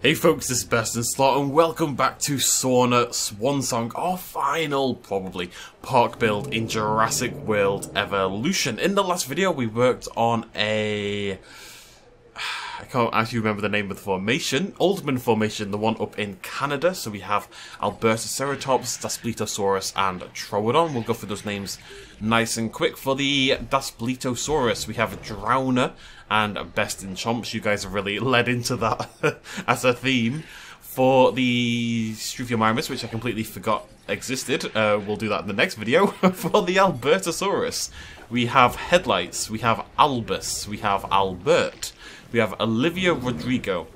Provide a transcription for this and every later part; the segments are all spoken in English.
Hey folks, this is BestInSlot and welcome back to Sorna Swansong, our final, probably, park build in Jurassic World Evolution. In the last video we worked on a... I can't actually remember the name of the formation. Oldman Formation, the one up in Canada. So we have Albertoceratops, Daspletosaurus and Troodon. We'll go through those names nice and quick. For the Daspletosaurus, we have Drowner and Best in Chomps. You guys have really led into that as a theme. For the Struthiomimus, which I completely forgot existed, we'll do that in the next video. For the Albertosaurus, we have Headlights, we have Albus, we have Albert, we have Olivia Rodrigo,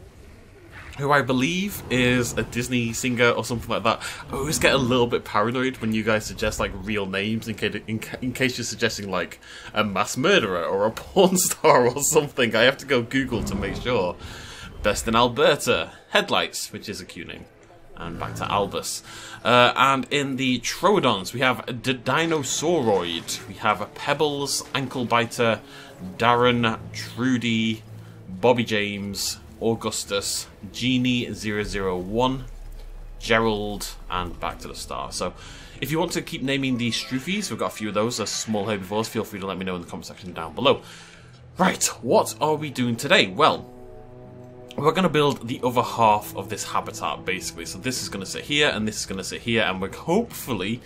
who I believe is a Disney singer or something like that. I always get a little bit paranoid when you guys suggest like real names in case you're suggesting like a mass murderer or a porn star or something. I have to go Google to make sure. Best in Alberta, Headlights, which is a cute name. And back to Albus. And in the Troodons, we have the Dinosauroid. We have Pebbles, Anklebiter, Darren, Trudy, Bobby James, Augustus, Genie001, Gerald, and back to the star. So if you want to keep naming these Struthies, we've got a few of those, they're small herbivores, feel free to let me know in the comment section down below. Right, what are we doing today? Well, we're going to build the other half of this habitat, basically. So this is going to sit here, and this is going to sit here, and we're hopefully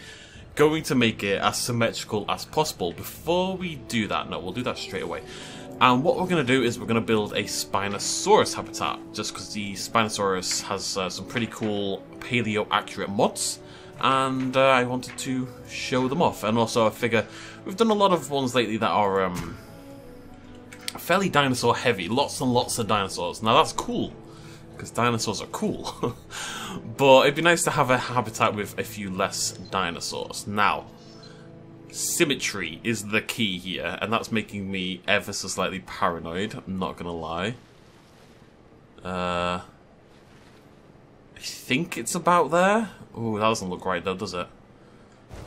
going to make it as symmetrical as possible. Before we do that, no, we'll do that straight away. And what we're going to do is we're going to build a Spinosaurus habitat, just because the Spinosaurus has some pretty cool paleo-accurate mods, and I wanted to show them off. And also I figure we've done a lot of ones lately that are fairly dinosaur-heavy, lots and lots of dinosaurs. Now that's cool, because dinosaurs are cool, but it'd be nice to have a habitat with a few less dinosaurs. Now, symmetry is the key here, and that's making me ever so slightly paranoid, I'm not gonna lie. I think it's about there. Oh, that doesn't look right though, does it?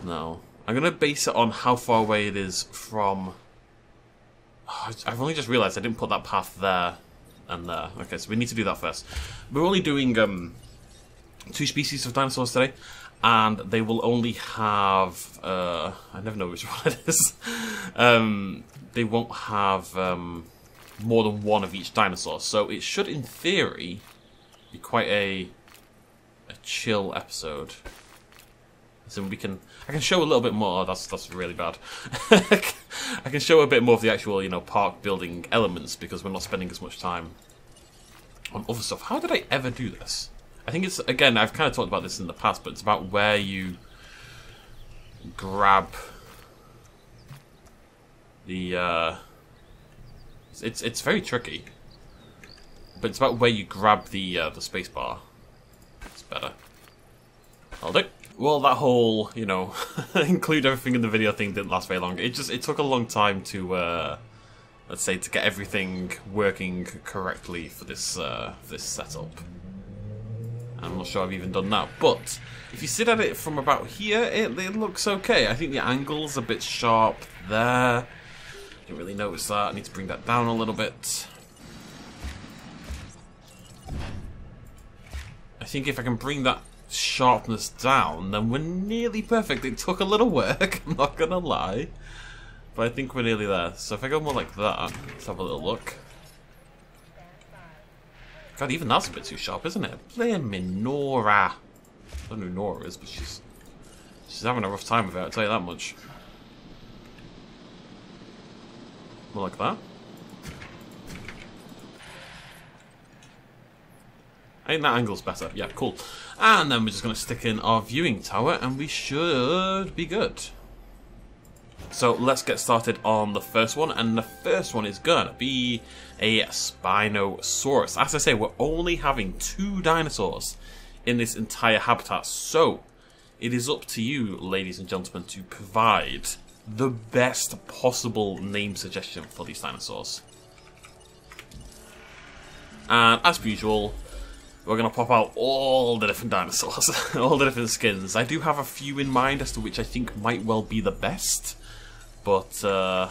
No. I'm gonna base it on how far away it is from... Oh, I've only just realised I didn't put that path there and there. Okay, so we need to do that first. We're only doing two species of dinosaurs today. And they will only have, I never know which one it is, they won't have more than one of each dinosaur. So it should, in theory, be quite a chill episode. So we can, I can show a little bit more, oh, that's really bad. I can show a bit more of the actual, you know, park building elements because we're not spending as much time on other stuff. How did I ever do this? I think it's, again, I've kind of talked about this in the past, but it's about where you grab the, it's very tricky, but it's about where you grab the space bar. It's better. I'll do. Well, that whole, you know, include everything in the video thing didn't last very long. It just, it took a long time to, let's say, to get everything working correctly for this setup. I'm not sure I've even done that, but if you sit at it from about here, it looks okay. I think the angle's a bit sharp there. Didn't really notice that. I need to bring that down a little bit. I think if I can bring that sharpness down, then we're nearly perfect. It took a little work, I'm not gonna lie, but I think we're nearly there. So if I go more like that, let's have a little look. God, even that's a bit too sharp, isn't it? Blaming Nora. I don't know who Nora is, but she's having a rough time with it, I'll tell you that much. More like that. I think that angle's better. Yeah, cool. And then we're just going to stick in our viewing tower, and we should be good. So let's get started on the first one, and the first one is gonna be a Spinosaurus. As I say, we're only having two dinosaurs in this entire habitat, so it is up to you, ladies and gentlemen, to provide the best possible name suggestion for these dinosaurs. And as per usual, we're going to pop out all the different dinosaurs, all the different skins. I do have a few in mind as to which I think might well be the best. But I'm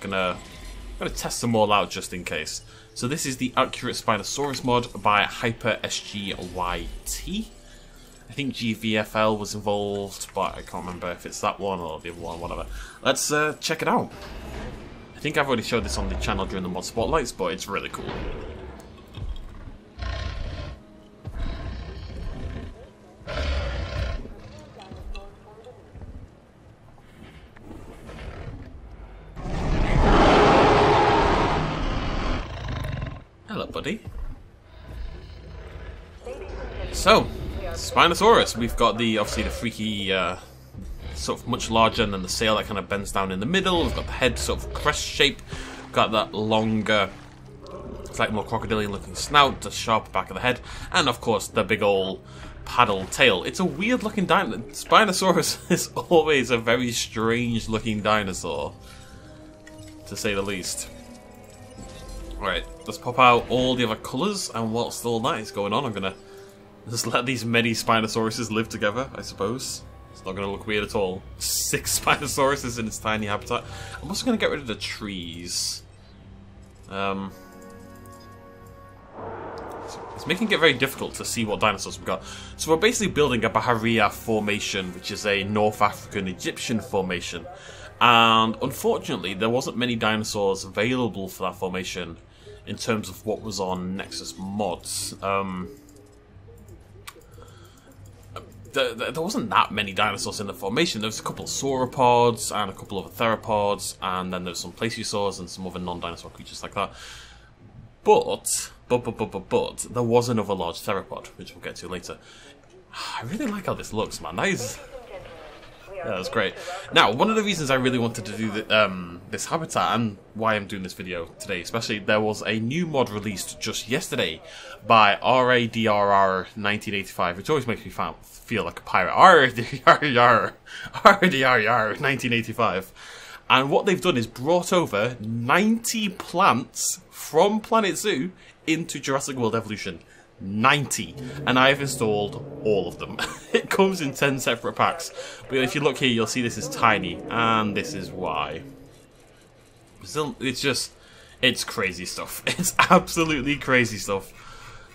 gonna test them all out just in case. So this is the Accurate Spinosaurus mod by HyperSGYT. I think GVFL was involved, but I can't remember if it's that one or the other one, whatever. Let's check it out. I think I've already showed this on the channel during the mod spotlights, but it's really cool. Hello, buddy. So, Spinosaurus. We've got the, obviously, the freaky, sort of much larger, and then the sail that kind of bends down in the middle. We've got the head sort of crest shape. We've got that longer, it's like more crocodilian looking snout, the sharp back of the head, and of course the big old paddle tail. It's a weird looking dinosaur. Spinosaurus is always a very strange looking dinosaur, to say the least. Right, let's pop out all the other colours, and whilst all that is going on, I'm gonna just let these many Spinosauruses live together, I suppose. It's not going to look weird at all. 6 Spinosauruses in its tiny habitat. I'm also going to get rid of the trees. It's making it very difficult to see what dinosaurs we've got. So we're basically building a Bahariya formation, which is a North African Egyptian formation. And unfortunately, there wasn't many dinosaurs available for that formation in terms of what was on Nexus mods. There wasn't that many dinosaurs in the formation. There was a couple of sauropods and a couple of theropods, and then there was some plesiosaurs and some other non-dinosaur creatures like that. But there was another large theropod, which we'll get to later. I really like how this looks, man. That is, yeah, that's great. Now, one of the reasons I really wanted to do this habitat, and why I'm doing this video today, especially, there was a new mod released just yesterday by RADRR1985, which always makes me feel like a pirate. RADRR1985. And what they've done is brought over 90 plants from Planet Zoo into Jurassic World Evolution 90, and I have installed all of them. It comes in 10 separate packs, but if you look here, you'll see this is tiny, and this is why. It's just, it's crazy stuff. It's absolutely crazy stuff.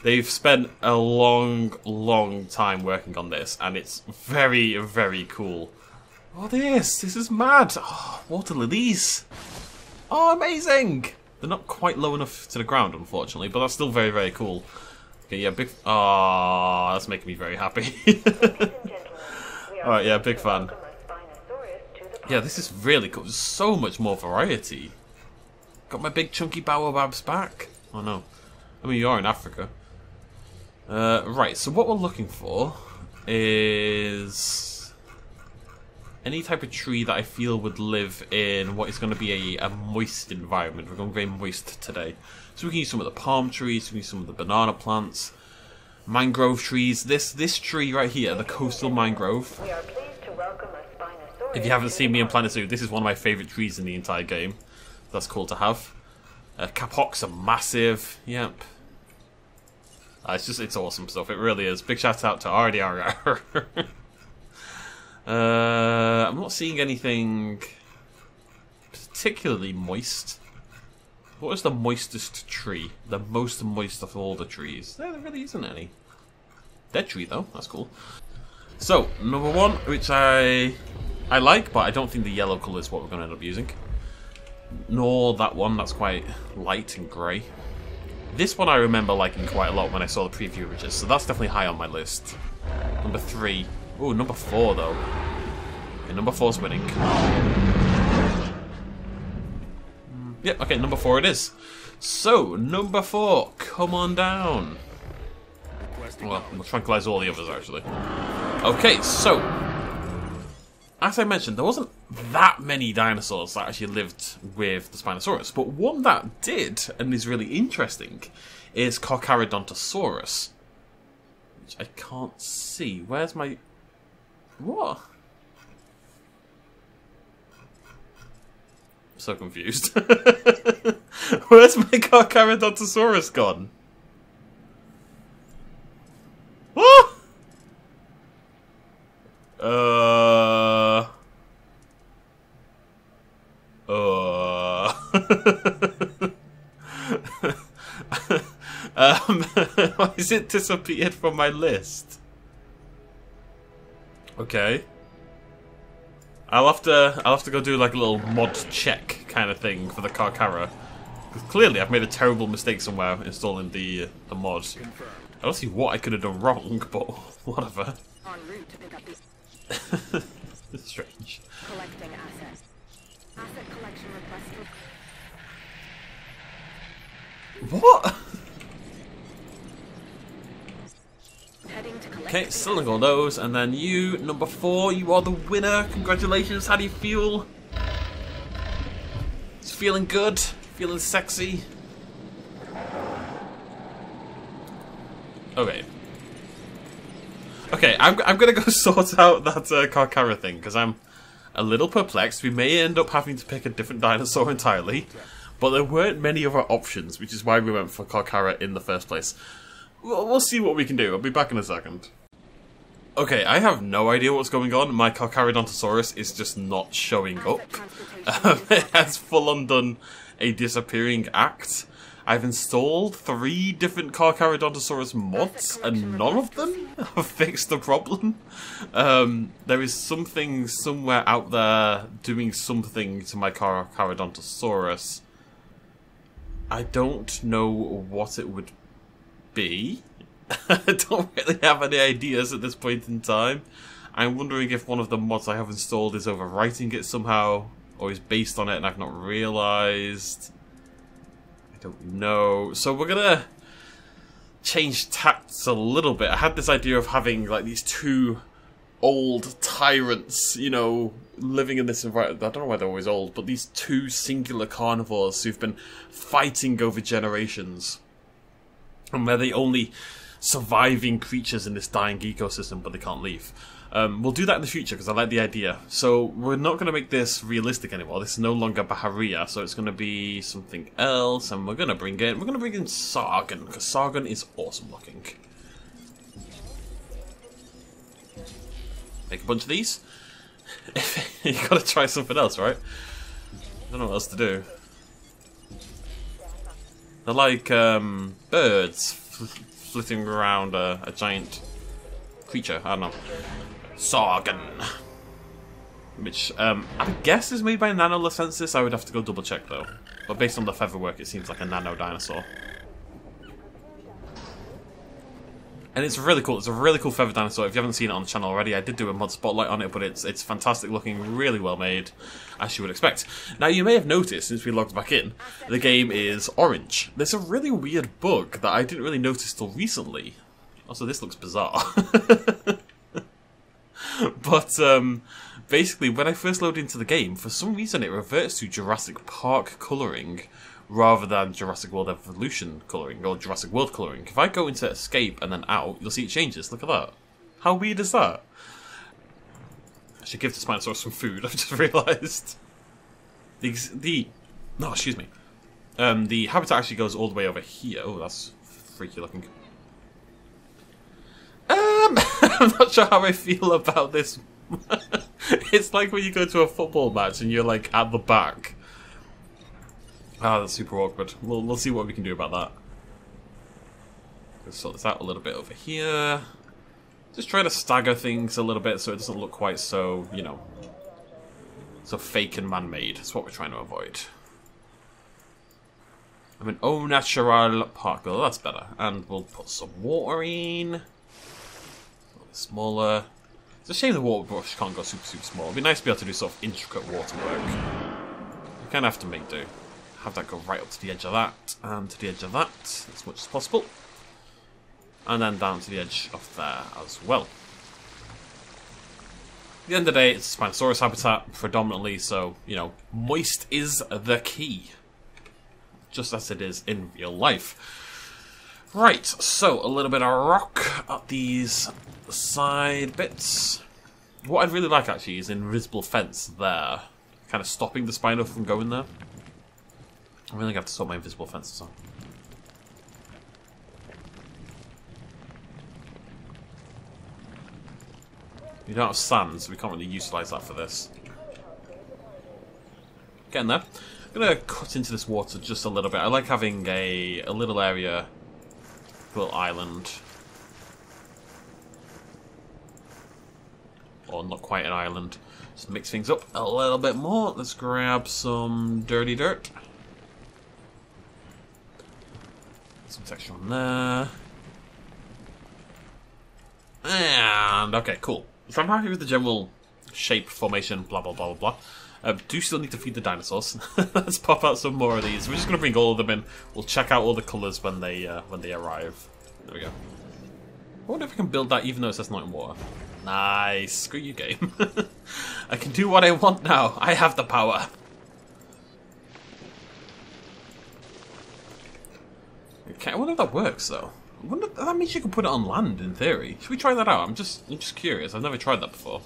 They've spent a long time working on this, and it's very cool. Oh, this is mad. Oh, water lilies. Oh, amazing. They're not quite low enough to the ground, unfortunately, but that's still very cool. Okay, yeah, big. Ah, that's making me very happy. Alright, yeah, big fan. Yeah, this is really cool. There's so much more variety. Got my big chunky baobabs back. Oh no. I mean, you are in Africa. Right, so what we're looking for is any type of tree that I feel would live in what is going to be a moist environment. We're going very moist today. So we can use some of the palm trees, we can use some of the banana plants, mangrove trees. This tree right here, the coastal mangrove. We are pleased to welcome a Spinosaurus. If you haven't seen me in Planet Zoo, this is one of my favourite trees in the entire game. That's cool to have. Capocs are massive. Yep. It's awesome stuff. It really is. Big shout out to RDRR. I'm not seeing anything particularly moist. What is the moistest tree? The most moist of all the trees? There really isn't any. Dead tree though, that's cool. So, number one, which I like, but I don't think the yellow colour is what we're going to end up using. Nor that one, that's quite light and grey. This one I remember liking quite a lot when I saw the preview images, so that's definitely high on my list. Number 3. Ooh, number 4 though. Okay, number 4's winning. Yep, okay, number 4 it is. So, number 4, come on down. Well, we'll tranquilize all the others, actually. Okay, so, as I mentioned, there wasn't that many dinosaurs that actually lived with the Spinosaurus, but one that did, and is really interesting, is Carcharodontosaurus. Which I can't see. Where's my... What? So confused. Where's my Carcharodontosaurus gone? What? Why has it disappeared from my list? Okay. I'll have to go do like a little mod check kind of thing for the Carchara. Clearly, I've made a terrible mistake somewhere installing the mod. I don't see what I could have done wrong, but whatever. En route to pick up these. It's strange. Collecting assets. Asset collection requested. What? Heading to collect. Okay, selling all those, and then you, number 4, you are the winner. Congratulations. How do you feel? It's feeling good. Feeling sexy. Okay. Okay, I'm gonna go sort out that Carchara thing, because I'm a little perplexed. We may end up having to pick a different dinosaur entirely, but there weren't many other options, which is why we went for Carchara in the first place. We'll see what we can do. I'll be back in a second. Okay, I have no idea what's going on. My Carcharodontosaurus is just not showing up. It has full on done a disappearing act. I've installed 3 different Carcharodontosaurus mods, and none of them have fixed the problem. There is something somewhere out there doing something to my Carcharodontosaurus. I don't know what it would be. I don't really have any ideas at this point in time. I'm wondering if one of the mods I have installed is overwriting it somehow, or is based on it and I've not realised. I don't know. So we're gonna change tacts a little bit. I had this idea of having like these 2 old tyrants, you know, living in this environment. I don't know why they're always old, but these 2 singular carnivores who've been fighting over generations, and they're the only surviving creatures in this dying ecosystem, but they can't leave. We'll do that in the future because I like the idea. So we're not going to make this realistic anymore. This is no longer Bahariya, so it's going to be something else. And we're going to bring in Sargon, because Sargon is awesome looking. Make a bunch of these. You got to try something else, right? I don't know what else to do. They're like birds flitting around a giant creature. I don't know. Sargon, which I guess is made by Nano Lycensis. I would have to go double check though, but based on the feather work it seems like a nano dinosaur, and it's really cool. It's a really cool feather dinosaur. If you haven't seen it on the channel already, I did do a mod spotlight on it, but it's fantastic looking, really well made, as you would expect. Now you may have noticed since we logged back in, the game is orange. There's a really weird bug that I didn't really notice till recently. Also, this looks bizarre. But basically, when I first loaded into the game, for some reason it reverts to Jurassic Park colouring rather than Jurassic World Evolution colouring or Jurassic World colouring. If I go into escape and then out, you'll see it changes. Look at that. How weird is that? I should give the Spinosaurus some food, I've just realised. The habitat actually goes all the way over here. Oh, that's freaky looking. I'm not sure how I feel about this. It's like when you go to a football match and you're like at the back. Ah, that's super awkward. We'll see what we can do about that. Let's sort this out a little bit over here. Just try to stagger things a little bit so it doesn't look quite so, you know, so fake and man-made. That's what we're trying to avoid. I'm an au natural park. Well, that's better. And we'll put some water in. Smaller. It's a shame the water brush can't go super, super small. It'd be nice to be able to do sort of intricate water work. You kind of have to make do. Have that go right up to the edge of that, and to the edge of that, as much as possible. And then down to the edge of there as well. At the end of the day, it's Spinosaurus habitat predominantly, so, you know, moist is the key. Just as it is in real life. Right, so a little bit of rock at these side bits. What I'd really like actually is an invisible fence there, kind of stopping the Spino from going there. I really have to sort my invisible fences on. We don't have sand, so we can't really utilise that for this. Getting there. I'm going to cut into this water just a little bit. I like having a little area little island. Or not quite an island. Just mix things up a little bit more. Let's grab some dirty dirt. Some section on there. And, okay, cool. So I'm happy with the general shape, formation, blah, blah, blah, blah, blah. Do still need to feed the dinosaurs. Let's pop out some more of these. We're just going to bring all of them in. We'll check out all the colours when they arrive. There we go. I wonder if I can build that even though it says not in water. Nice. Screw you, game. I can do what I want now. I have the power. Okay, I wonder if that works, though. I wonder, that means you can put it on land, in theory. Should we try that out? I'm just curious. I've never tried that before.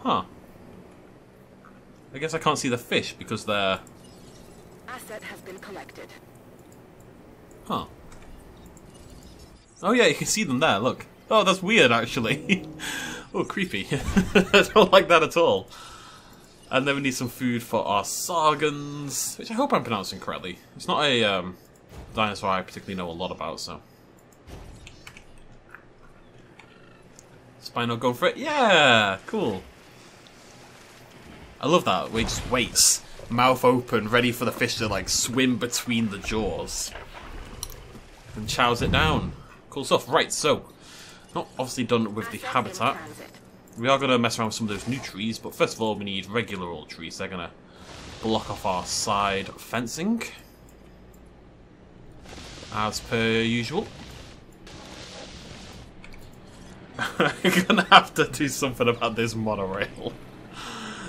Huh. I guess I can't see the fish because they're... Asset has been collected. Huh. Oh yeah, you can see them there, look. Oh, that's weird, actually. Oh, creepy. I don't like that at all. And then we need some food for our Sargons, which I hope I'm pronouncing correctly. It's not a dinosaur I particularly know a lot about, so... Spino, go for it. Yeah! Cool. I love that. It just waits. Mouth open, ready for the fish to, like, swim between the jaws. And chows it down. Cool stuff. Right, so, not obviously done with the habitat. We are going to mess around with some of those new trees, but first of all we need regular old trees. They're going to block off our side fencing. As per usual. I'm gonna have to do something about this monorail.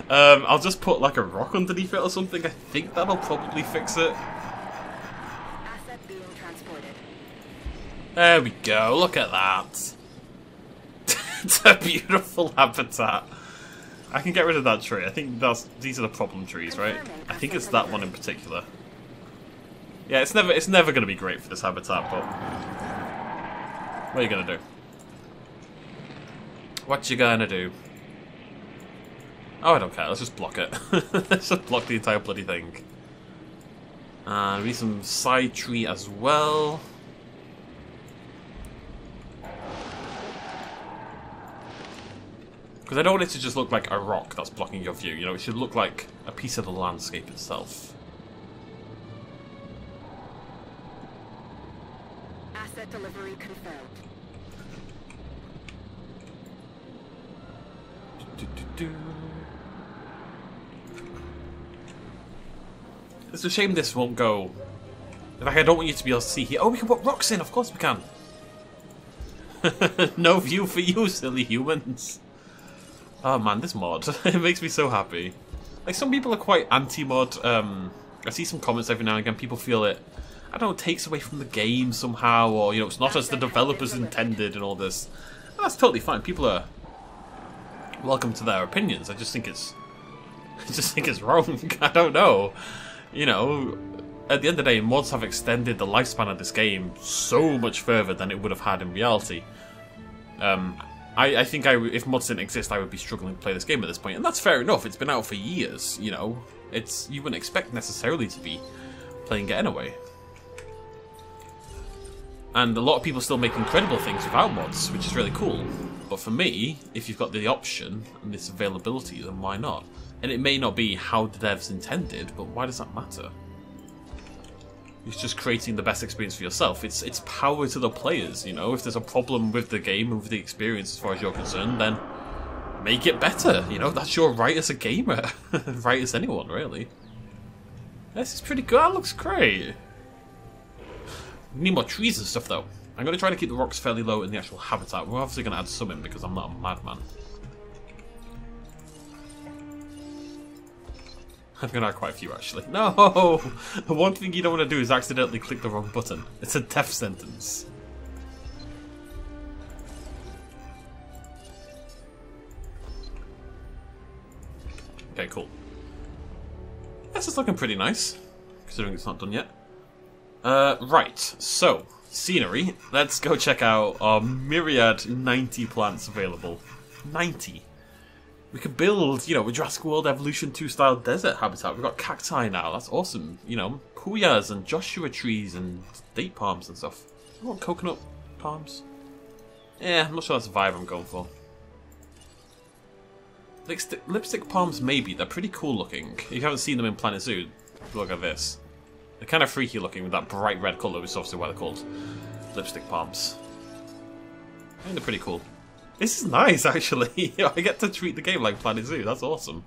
I'll just put like a rock underneath it or something. I think that'll probably fix it. Asset being transported. There we go. Look at that. It's a beautiful habitat. I can get rid of that tree. I think these are the problem trees, right? I think it's that one in particular. Yeah, it's never gonna be great for this habitat, but what are you gonna do? What you gonna do? Oh, I don't care. Let's just block it. Let's just block the entire bloody thing. We need some side tree as well. Because I don't want it to just look like a rock that's blocking your view. You know, it should look like a piece of the landscape itself. Asset delivery confirmed. It's a shame this won't go. Like, I don't want you to be able to see here. Oh, we can put rocks in. Of course we can. No view for you, silly humans. Oh man, this mod. It makes me so happy. Like, some people are quite anti-mod. I see some comments every now and again. People feel it, I don't know, takes away from the game somehow, or, you know, it's not as the developers intended and all this. And that's totally fine. People are welcome to their opinions. I just think it's wrong. I don't know. You know, at the end of the day, mods have extended the lifespan of this game so much further than it would have had in reality. I think if mods didn't exist, I would be struggling to play this game at this point, and that's fair enough. It's been out for years. You know, it's, you wouldn't expect necessarily to be playing it anyway. And a lot of people still make incredible things without mods, which is really cool. But for me, if you've got the option and this availability, then why not? And it may not be how the devs intended, but why does that matter? It's just creating the best experience for yourself. It's power to the players, you know? If there's a problem with the game and with the experience as far as you're concerned, then make it better, you know? That's your right as a gamer. Right as anyone, really. This is pretty good. That looks great. We need more trees and stuff, though. I'm going to try to keep the rocks fairly low in the actual habitat. We're obviously going to add some in because I'm not a madman. I'm going to add quite a few, actually. No! One thing you don't want to do is accidentally click the wrong button. It's a death sentence. Okay, cool. This is looking pretty nice, considering it's not done yet. Right, so... Scenery. Let's go check out our myriad 90 plants available. 90. We could build, you know, a Jurassic World Evolution 2 style desert habitat. We've got cacti now, that's awesome. You know, puyas and Joshua trees and date palms and stuff. I want coconut palms. Yeah, I'm not sure that's the vibe I'm going for. Lipstick palms, maybe. They're pretty cool looking. If you haven't seen them in Planet Zoo, look at this. They're kind of freaky looking with that bright red colour, which is obviously why they're called lipstick palms. I think they're pretty cool. This is nice, actually. I get to treat the game like Planet Zoo. That's awesome.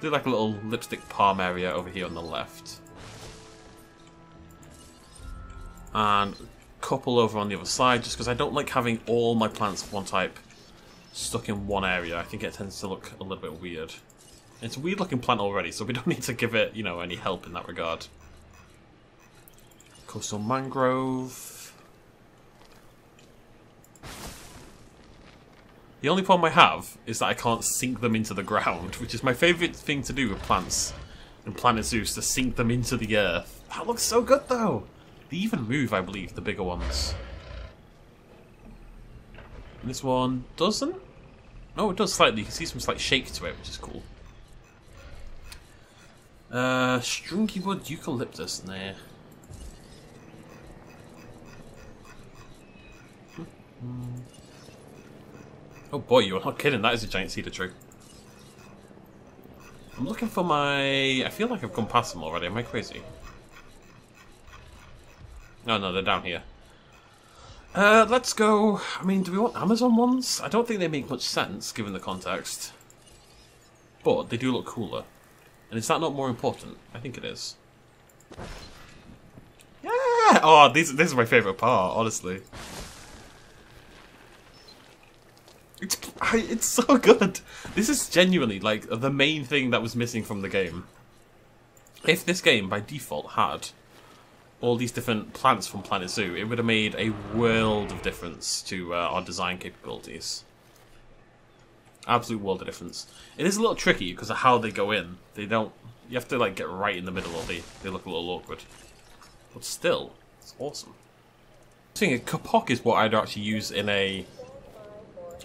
Do like a little lipstick palm area over here on the left. And a couple over on the other side, just because I don't like having all my plants of one type stuck in one area. I think it tends to look a little bit weird. It's a weird looking plant already, so we don't need to give it, you know, any help in that regard. Coastal mangrove. The only problem I have is that I can't sink them into the ground, which is my favourite thing to do with plants in Planet Zoo, to sink them into the earth. That looks so good though! They even move, I believe, the bigger ones. And this one doesn't? Oh, it does slightly. You can see some slight shake to it, which is cool. Strunky wood eucalyptus in there. Oh boy, you're not kidding, that is a giant cedar tree. I'm looking for my... I feel like I've gone past them already, am I crazy? No, no, they're down here. Let's go... I mean, do we want Amazon ones? I don't think they make much sense, given the context. But they do look cooler. And is that not more important? I think it is. Yeah! Oh, this is my favourite part, honestly. It's so good. This is genuinely like the main thing that was missing from the game. If this game by default had all these different plants from Planet Zoo, it would have made a world of difference to our design capabilities. Absolute world of difference. It is a little tricky because of how they go in. They don't. You have to like get right in the middle, or they look a little awkward. But still, it's awesome. I think a kapok is what I'd actually use in a.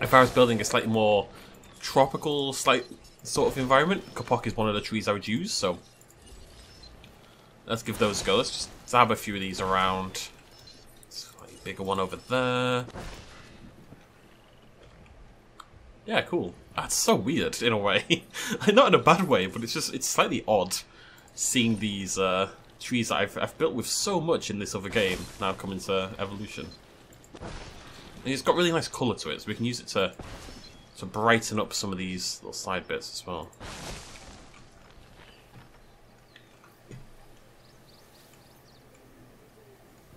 If I was building a slightly more tropical, slight sort of environment, kapok is one of the trees I would use, so let's give those a go. Let's just dab a few of these around. Slightly bigger one over there. Yeah, cool. That's so weird in a way. Not in a bad way, but it's just, it's slightly odd seeing these trees that I've built with so much in this other game now come into evolution. And it's got really nice colour to it, so we can use it to brighten up some of these little side bits as well.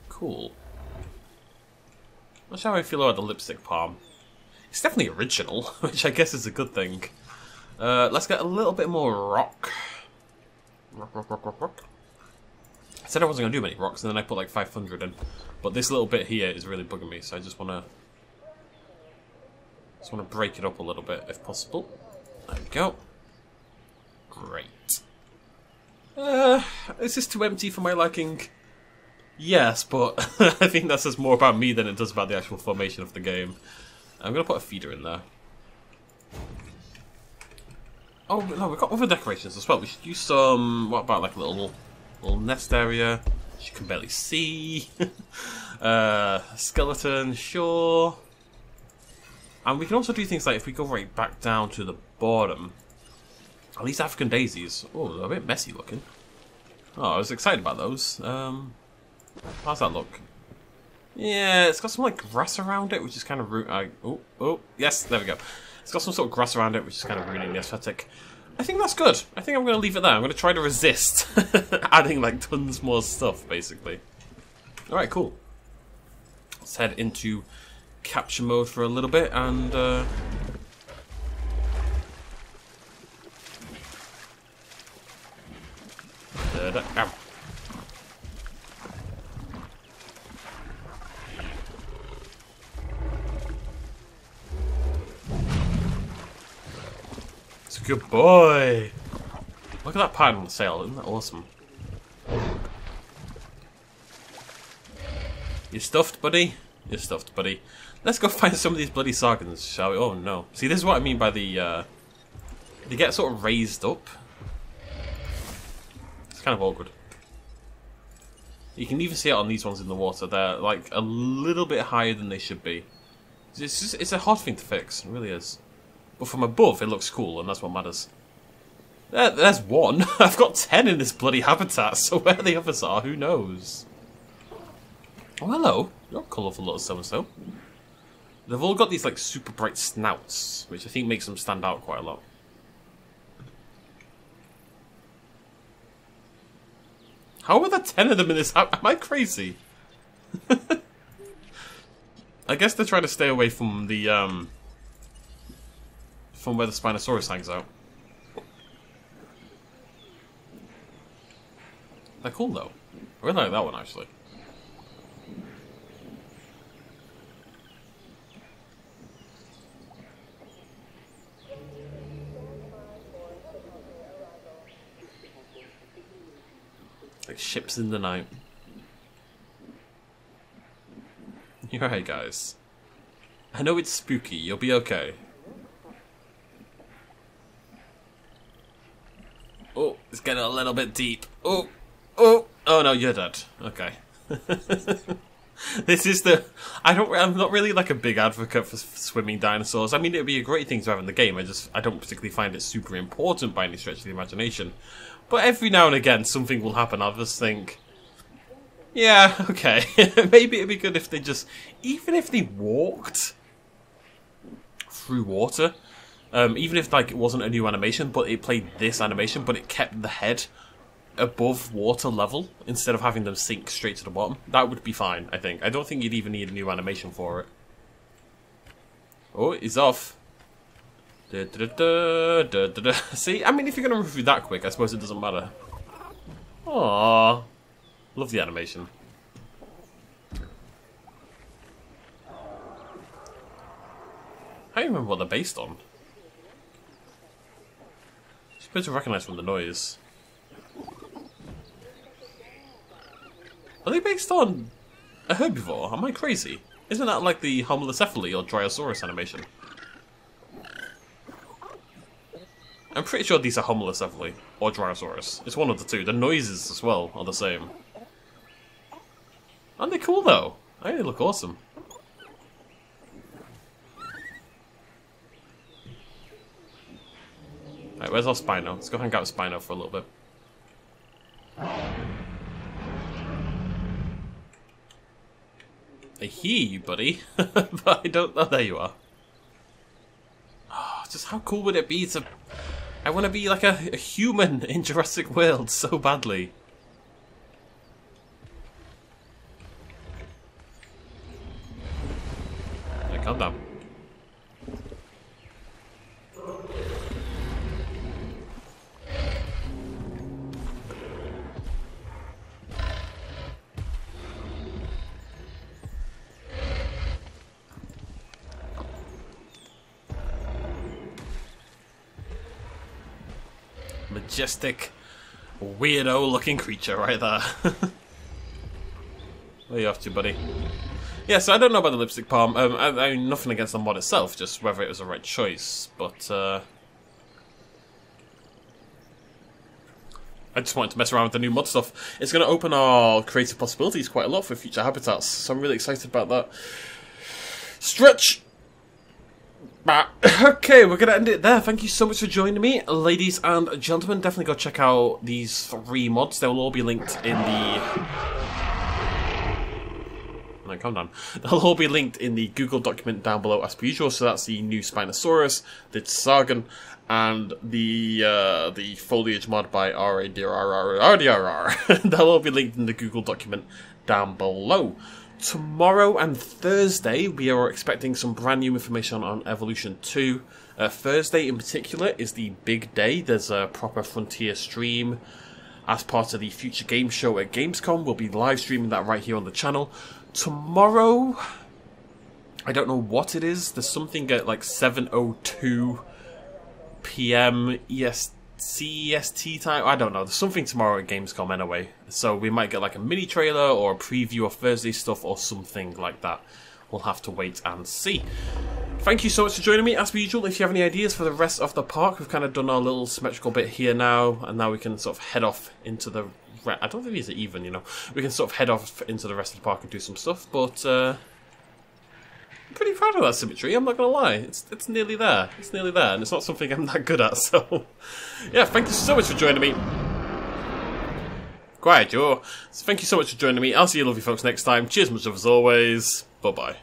Cool. Not sure how I feel about the lipstick palm. It's definitely original, which I guess is a good thing. Let's get a little bit more rock. Rock. I said I wasn't going to do many rocks, and then I put like 500 in. But this little bit here is really bugging me, so I just want to break it up a little bit, if possible. There we go. Great. Is this too empty for my liking? Yes, but I think that says more about me than it does about the actual formation of the game. I'm going to put a feeder in there. Oh, no, we've got other decorations as well. We should use some... What about like a little nest area? You can barely see. Skeleton, sure. And we can also do things like if we go right back down to the bottom. At least African daisies. Oh, they're a bit messy looking. Oh, I was excited about those. How's that look? Yeah, it's got some like grass around it, which is kind of yes, there we go. It's got some sort of grass around it, which is kind of ruining the aesthetic. I think that's good. I think I'm going to leave it there. I'm going to try to resist adding like tons more stuff, basically. Alright, cool. Let's head into capture mode for a little bit and... Ow. Good boy! Look at that pattern on the sail, isn't that awesome? You're stuffed, buddy? You're stuffed, buddy. Let's go find some of these bloody Sargons, shall we? Oh no. See, this is what I mean by the They get sort of raised up. It's kind of awkward. You can even see it on these ones in the water. They're like a little bit higher than they should be. It's just, it's a hard thing to fix. It really is. But from above, it looks cool, and that's what matters. There's one. I've got 10 in this bloody habitat, so where the others are, who knows? Oh, hello. You're a colourful little so-and-so. They've all got these, like, super bright snouts, which I think makes them stand out quite a lot. How are there 10 of them in this house? Am I crazy? I guess they're trying to stay away from the, from where the Spinosaurus hangs out. They're cool, though. I really like that one, actually. Like ships in the night. You're right, guys. I know it's spooky, you'll be okay. Oh, it's getting a little bit deep. Oh, oh, oh no, you're dead. Okay. This is the... I'm not really like a big advocate for swimming dinosaurs. I mean, it would be a great thing to have in the game. I don't particularly find it super important by any stretch of the imagination. But every now and again, something will happen. I'll just think, yeah, okay. Maybe it'd be good if they just, even if they walked through water, even if like it wasn't a new animation, but it played this animation, but it kept the head above water level instead of having them sink straight to the bottom. That would be fine, I think. I don't think you'd even need a new animation for it. Oh, it's off. Da, da, da, da, da, da. See, I mean, if you're going to review that quick, I suppose it doesn't matter. Aww. Love the animation. I don't remember what they're based on. It's supposed to recognise from the noise. Are they based on a herbivore? Am I crazy? Isn't that like the Homalocephale or Dryosaurus animation? I'm pretty sure these are Homalocephale or Dryosaurus. It's one of the two. The noises as well are the same. Aren't they cool though? I think they look awesome. Alright, where's our Spino? Let's go hang out with Spino for a little bit. I hear you, buddy. But I don't... Oh, there you are. Oh, just how cool would it be to... I want to be like a human in Jurassic World so badly. Yeah, calm down. Majestic, weirdo-looking creature right there. Where are you off to, buddy? Yeah, so I don't know about the lipstick palm. I mean, nothing against the mod itself, just whether it was the right choice. But I just wanted to mess around with the new mod stuff. It's going to open our creative possibilities quite a lot for future habitats, so I'm really excited about that. Stretch. Okay, we're going to end it there. Thank you so much for joining me, ladies and gentlemen. Definitely go check out these 3 mods. They will all be linked in the... No, calm down. They'll all be linked in the Google document down below as per usual. So that's the new Spinosaurus, the Sargon, and the foliage mod by RADRR1985. They'll all be linked in the Google document down below. Tomorrow and Thursday, we are expecting some brand new information on Evolution 2. Thursday in particular is the big day. There's a proper Frontier stream as part of the Future Game Show at Gamescom. We'll be live streaming that right here on the channel. Tomorrow, I don't know what it is. There's something at like 7:02 p.m. CEST time? I don't know. There's something tomorrow at Gamescom anyway. So we might get like a mini trailer or a preview of Thursday stuff or something like that. We'll have to wait and see. Thank you so much for joining me. As per usual, if you have any ideas for the rest of the park, we've kind of done our little symmetrical bit here now, and now we can sort of head off into the... I don't think these are even, you know. We can sort of head off into the rest of the park and do some stuff, but I'm pretty proud of that symmetry, I'm not going to lie. It's nearly there. It's nearly there, and it's not something I'm that good at, so... yeah, thank you so much for joining me. Quiet, yo. So thank you so much for joining me. I'll see you lovely folks next time. Cheers much of as always. Bye-bye.